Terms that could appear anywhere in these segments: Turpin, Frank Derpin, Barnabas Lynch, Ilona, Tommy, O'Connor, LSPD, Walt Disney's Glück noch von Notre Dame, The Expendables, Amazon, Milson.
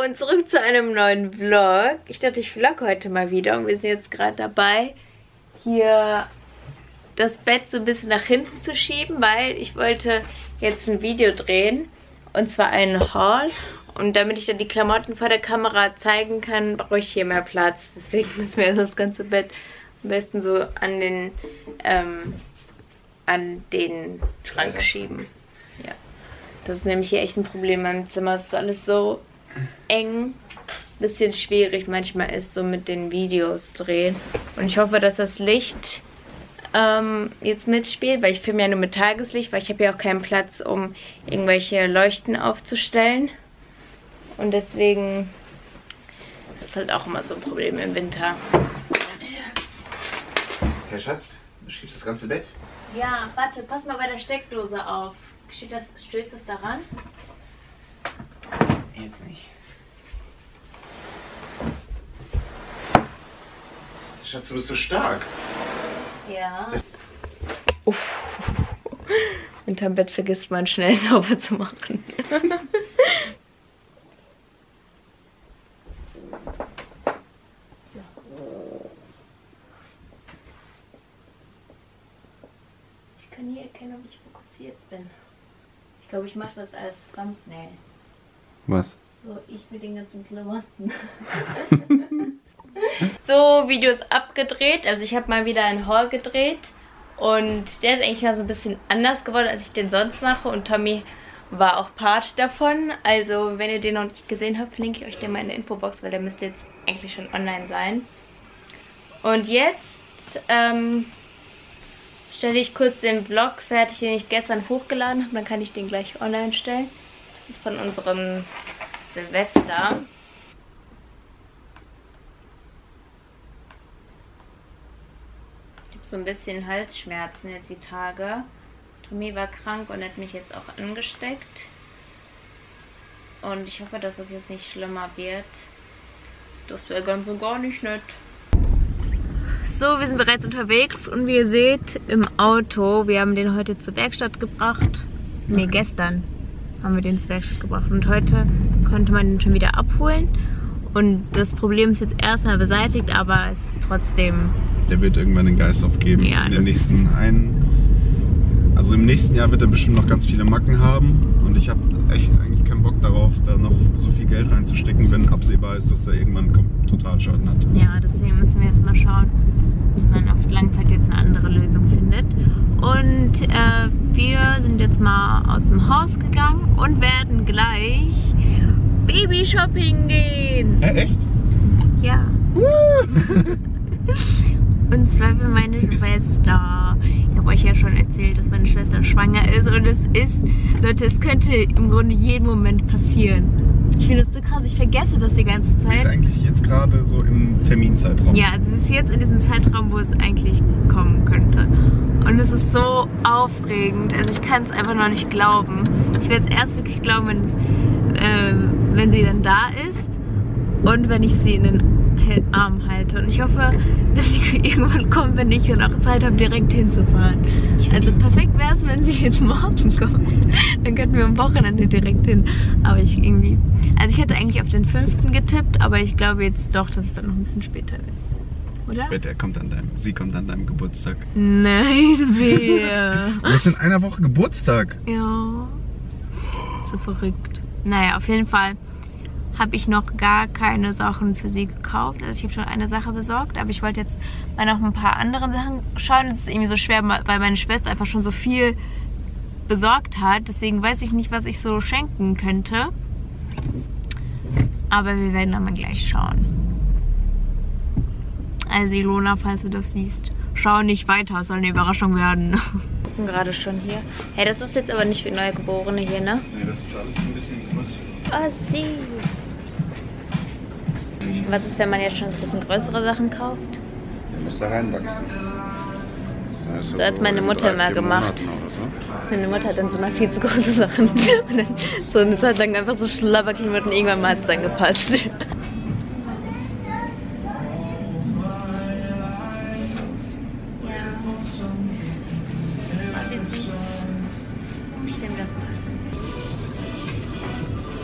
Hallo und zurück zu einem neuen Vlog. Ich dachte, ich vlog heute mal wieder und wir sind jetzt gerade dabei, hier das Bett so ein bisschen nach hinten zu schieben, weil ich wollte jetzt ein Video drehen und zwar einen Haul. Und damit ich dann die Klamotten vor der Kamera zeigen kann, brauche ich hier mehr Platz. Deswegen müssen wir das ganze Bett am besten so an den Schrank schieben. Ja. Das ist nämlich hier echt ein Problem. Mein Zimmer ist alles so eng. Ist ein bisschen schwierig manchmal ist so mit den Videos drehen. Und ich hoffe, dass das Licht jetzt mitspielt, weil ich filme ja nur mit Tageslicht, weil ich habe ja auch keinen Platz, um irgendwelche Leuchten aufzustellen. Und deswegen ist das halt auch immer so ein Problem im Winter. Herr Schatz, du schiebst das ganze Bett? Ja, warte, pass mal bei der Steckdose auf. Stößt das daran? Jetzt nicht. Schatz, du bist so stark. Ja. Uff. Unterm Bett vergisst man schnell sauber zu machen. Ich kann nie erkennen, ob ich fokussiert bin. Ich glaube, ich mache das als Thumbnail. Was? So, ich mit den ganzen Klamotten. So, Videos abgedreht. Also ich habe mal wieder einen Haul gedreht. Und der ist eigentlich mal so ein bisschen anders geworden, als ich den sonst mache. Und Tommy war auch Part davon. Also wenn ihr den noch nicht gesehen habt, verlinke ich euch den mal in der Infobox, weil der müsste jetzt eigentlich schon online sein. Und jetzt stelle ich kurz den Vlog fertig, den ich gestern hochgeladen habe. Dann kann ich den gleich online stellen. Das ist von unserem Silvester. Ich habe so ein bisschen Halsschmerzen jetzt die Tage. Tommy war krank und hat mich jetzt auch angesteckt. Und ich hoffe, dass das jetzt nicht schlimmer wird. Das wäre ganz und gar nicht nett. So, wir sind bereits unterwegs und wie ihr seht, im Auto. Wir haben den heute zur Werkstatt gebracht. Ne, gestern haben wir den zur Werkstatt gebracht. Und heute konnte man den schon wieder abholen. Und das Problem ist jetzt erstmal beseitigt, aber es ist trotzdem... Der wird irgendwann den Geist aufgeben. Ja, in den nächsten Also im nächsten Jahr wird er bestimmt noch ganz viele Macken haben. Und ich habe echt eigentlich keinen Bock darauf, da noch so viel Geld reinzustecken, wenn absehbar ist, dass er irgendwann Totalschaden hat. Ja, deswegen müssen wir jetzt mal schauen, dass man auf Langzeit jetzt eine andere Lösung findet. Und wir sind jetzt mal aus dem Haus gegangen und werden gleich Baby-Shopping gehen. Echt? Ja. Und zwar für meine Schwester. Ich habe euch ja schon erzählt, dass meine Schwester schwanger ist. Und es ist, Leute, es könnte im Grunde jeden Moment passieren. Ich finde das so krass, ich vergesse das die ganze Zeit. Sie ist eigentlich jetzt gerade so im Terminzeitraum. Ja, also sie ist jetzt in diesem Zeitraum, wo es eigentlich kommen könnte. Und es ist so aufregend, also ich kann es einfach noch nicht glauben. Ich werde es erst wirklich glauben, wenn sie dann da ist und wenn ich sie in den Arm halte. Und ich hoffe, dass sie irgendwann kommt, wenn ich dann auch Zeit habe, direkt hinzufahren. Also perfekt wäre es, wenn sie jetzt morgen kommt. Dann könnten wir am Wochenende direkt hin. Aber ich irgendwie... Also ich hatte eigentlich auf den 5. getippt, aber ich glaube jetzt doch, dass es dann noch ein bisschen später wird. Oder? Später, sie kommt an deinem Geburtstag. Nein, wir. Du hast in einer Woche Geburtstag. Ja. So verrückt. Naja, auf jeden Fall habe ich noch gar keine Sachen für sie gekauft. Also ich habe schon eine Sache besorgt, aber ich wollte jetzt mal noch ein paar andere Sachen schauen. Es ist irgendwie so schwer, weil meine Schwester einfach schon so viel besorgt hat. Deswegen weiß ich nicht, was ich so schenken könnte. Aber wir werden dann mal gleich schauen. Also Ilona, falls du das siehst, schau nicht weiter, es soll eine Überraschung werden. Wir gucken gerade schon hier. Hey, das ist jetzt aber nicht für Neugeborene hier, ne? Ne, das ist alles ein bisschen größer. Oh, süß. Was ist, wenn man jetzt schon ein bisschen größere Sachen kauft? Der muss da reinwachsen. So hat es meine Mutter immer gemacht. So. Meine Mutter hat dann so mal viel zu große Sachen. Und dann so eine Zeit lang einfach so Schlabberklamotten. Irgendwann mal hat es dann gepasst. Ich nehme das mal.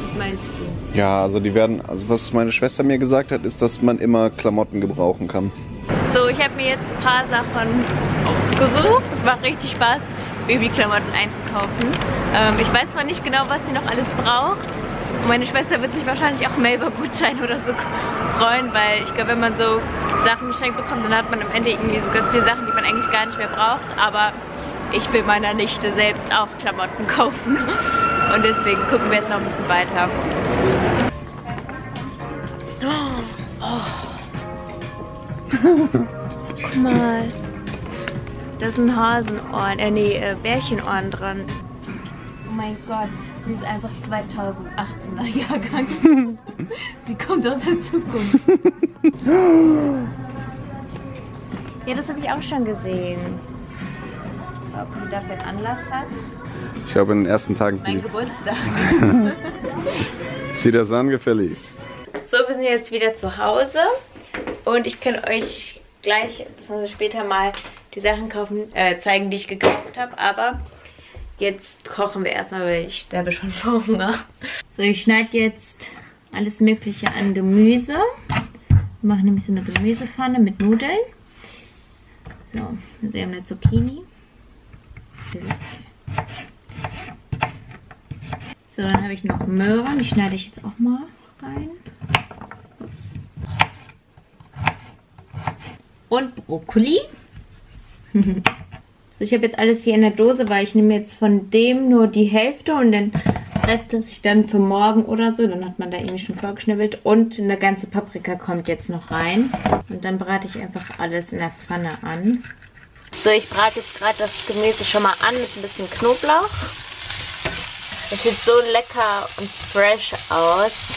Was meinst du? Ja, also die werden, also was meine Schwester mir gesagt hat, ist, dass man immer Klamotten gebrauchen kann. So, ich habe mir jetzt ein paar Sachen ausgesucht. Es macht richtig Spaß, Babyklamotten einzukaufen. Ich weiß zwar nicht genau, was sie noch alles braucht. Meine Schwester wird sich wahrscheinlich auch Mailbox-Gutscheine oder so freuen, weil ich glaube, wenn man so Sachen geschenkt bekommt, dann hat man am Ende irgendwie so ganz viele Sachen, die man eigentlich gar nicht mehr braucht. Aber ich will meiner Nichte selbst auch Klamotten kaufen. Und deswegen gucken wir jetzt noch ein bisschen weiter. Oh. Guck mal. Da sind Hasenohren, Bärchenohren dran. Oh mein Gott, sie ist einfach 2018er Jahrgang. Sie kommt aus der Zukunft. Ja, das habe ich auch schon gesehen. Ob sie dafür einen Anlass hat? Ich glaube, in den ersten Tagen... Mein Geburtstag. Zieh das an, gefälligst. So, wir sind jetzt wieder zu Hause. Und ich kann euch gleich, beziehungsweise später mal die Sachen kaufen, zeigen, die ich gekauft habe. Aber jetzt kochen wir erstmal, weil ich sterbe schon vor Hunger. So, ich schneide jetzt alles Mögliche an Gemüse. Wir machen nämlich so eine Gemüsepfanne mit Nudeln. So, also wir haben eine Zucchini. So, dann habe ich noch Möhren. Die schneide ich jetzt auch mal rein. Ups. Und Brokkoli. So, ich habe jetzt alles hier in der Dose, weil ich nehme jetzt von dem nur die Hälfte und den Rest lasse ich dann für morgen oder so. Dann hat man da irgendwie schon vorgeschnibbelt. Und eine ganze Paprika kommt jetzt noch rein. Und dann brate ich einfach alles in der Pfanne an. So, ich brate jetzt gerade das Gemüse schon mal an mit ein bisschen Knoblauch. Das sieht so lecker und fresh aus.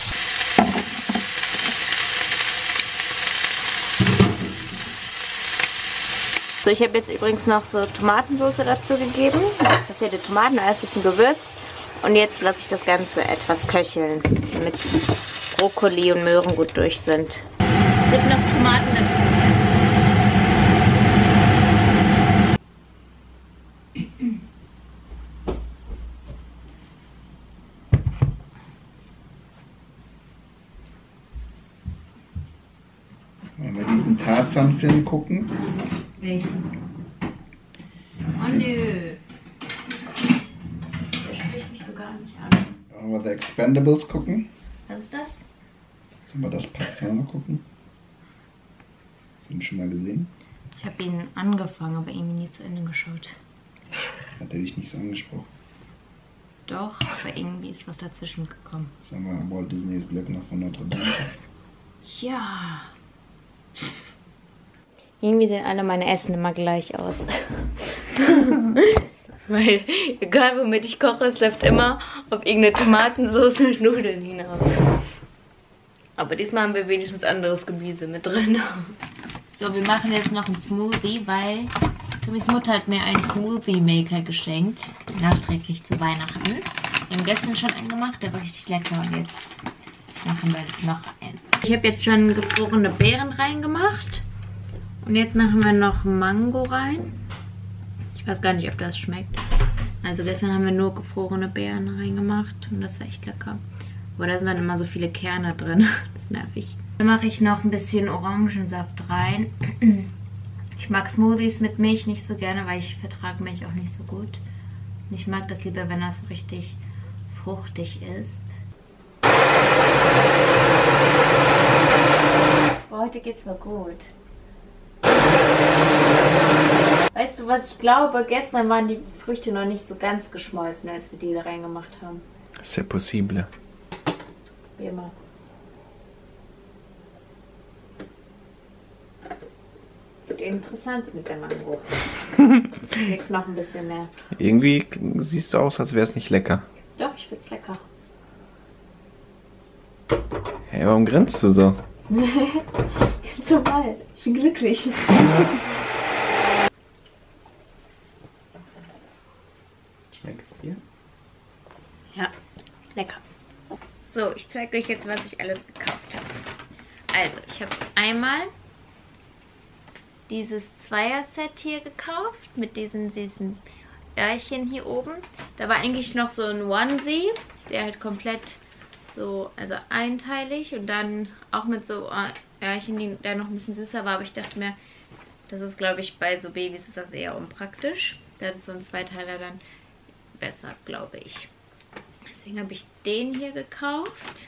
So, ich habe jetzt übrigens noch so Tomatensauce dazu gegeben. Passierte Tomaten, alles ein bisschen gewürzt. Und jetzt lasse ich das Ganze etwas köcheln, damit Brokkoli und Möhren gut durch sind. Es gibt noch Tomaten dazu. Tarzan-Film gucken. Welchen? Oh nö. Der spricht mich so gar nicht an. Wollen wir The Expendables gucken? Was ist das? Sollen wir das Parfum gucken? Hast du ihn schon mal gesehen? Ich habe ihn angefangen, aber irgendwie nie zu Ende geschaut. Hat er dich nicht so angesprochen? Doch, aber irgendwie ist was dazwischen gekommen. Sollen wir Walt Disney's Glück noch von Notre Dame? Ja. Irgendwie sehen alle meine Essen immer gleich aus. Weil, egal womit ich koche, es läuft immer auf irgendeine Tomatensauce und Nudeln hinaus. Aber diesmal haben wir wenigstens anderes Gemüse mit drin. So, wir machen jetzt noch einen Smoothie, weil Tommys Mutter hat mir einen Smoothie-Maker geschenkt. Nachträglich zu Weihnachten. Wir haben gestern schon einen gemacht, der war richtig lecker und jetzt machen wir das noch ein. Ich habe jetzt schon gefrorene Beeren reingemacht. Und jetzt machen wir noch Mango rein. Ich weiß gar nicht, ob das schmeckt. Also gestern haben wir nur gefrorene Beeren reingemacht. Und das war echt lecker. Aber da sind dann immer so viele Kerne drin. Das ist nervig. Dann mache ich noch ein bisschen Orangensaft rein. Ich mag Smoothies mit Milch nicht so gerne, weil ich vertrage Milch auch nicht so gut. Und ich mag das lieber, wenn das richtig fruchtig ist. Boah, heute geht's mal gut. Weißt du was, ich glaube, gestern waren die Früchte noch nicht so ganz geschmolzen, als wir die da reingemacht haben. C'est possible. Wie immer. Wird interessant mit der Mango. Jetzt noch ein bisschen mehr. Irgendwie siehst du aus, als wäre es nicht lecker. Doch, ich find's lecker. Hey, warum grinst du so? Ganz normal. Ich bin glücklich. Lecker. So, ich zeige euch jetzt, was ich alles gekauft habe. Also, ich habe einmal dieses Zweier-Set hier gekauft, mit diesen süßen Öhrchen hier oben. Da war eigentlich noch so ein Onesie, der halt komplett So, also einteilig und dann auch mit so Öhrchen, die da noch ein bisschen süßer war. Aber ich dachte mir, das ist, glaube ich, bei so Babys ist das eher unpraktisch. Da ist so ein Zweiteiler dann besser, glaube ich. Deswegen habe ich den hier gekauft.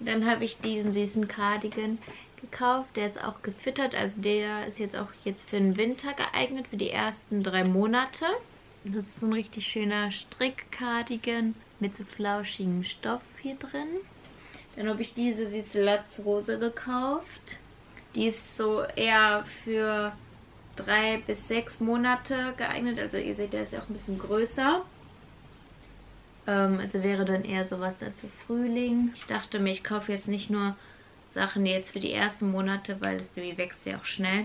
Und dann habe ich diesen süßen Cardigan gekauft. Der ist auch gefüttert. Also der ist jetzt auch jetzt für den Winter geeignet, für die ersten 3 Monate. Und das ist so ein richtig schöner Strick-Cardigan mit so flauschigem Stoff hier drin. Dann habe ich diese süße Latzhose gekauft. Die ist so eher für 3 bis 6 Monate geeignet. Also ihr seht, der ist ja auch ein bisschen größer. Also wäre dann eher sowas dann für Frühling. Ich dachte mir, ich kaufe jetzt nicht nur Sachen jetzt für die ersten Monate, weil das Baby wächst ja auch schnell.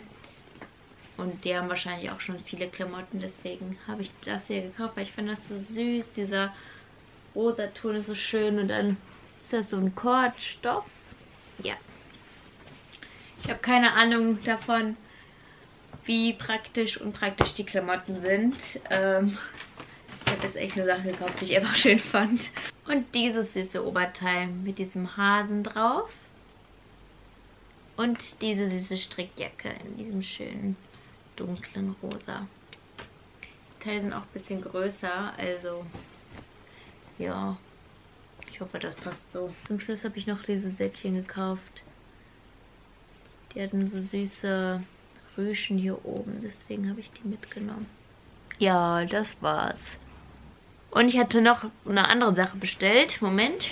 Und die haben wahrscheinlich auch schon viele Klamotten. Deswegen habe ich das hier gekauft, weil ich fand das so süß. Dieser rosa Ton ist so schön. Und dann ist das so ein Kordstoff. Ja. Ich habe keine Ahnung davon, wie praktisch und unpraktisch die Klamotten sind. Ich habe jetzt echt eine Sache gekauft, die ich einfach schön fand. Und dieses süße Oberteil mit diesem Hasen drauf. Und diese süße Strickjacke in diesem schönen dunklen Rosa. Die Teile sind auch ein bisschen größer, also ja, ich hoffe, das passt so. Zum Schluss habe ich noch diese Säckchen gekauft. Die hatten so süße Rüschen hier oben, deswegen habe ich die mitgenommen. Ja, das war's. Und ich hatte noch eine andere Sache bestellt. Moment.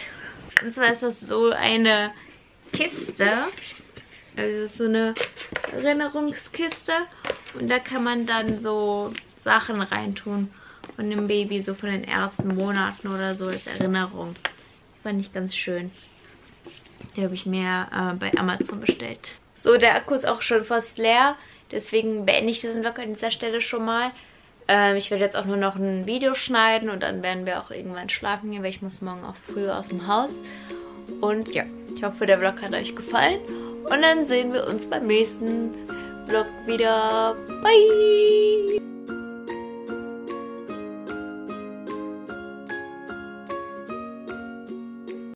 Und zwar ist das so eine Kiste. Also das ist so eine Erinnerungskiste. Und da kann man dann so Sachen reintun von dem Baby, so von den ersten Monaten oder so als Erinnerung. Fand ich ganz schön. Die habe ich mir bei Amazon bestellt. So, der Akku ist auch schon fast leer. Deswegen beende ich diesen Vlog an dieser Stelle schon mal. Ich werde jetzt auch nur noch ein Video schneiden und dann werden wir auch irgendwann schlafen gehen, weil ich muss morgen auch früh aus dem Haus. Und ja, ich hoffe, der Vlog hat euch gefallen. Und dann sehen wir uns beim nächsten Vlog wieder. Bye!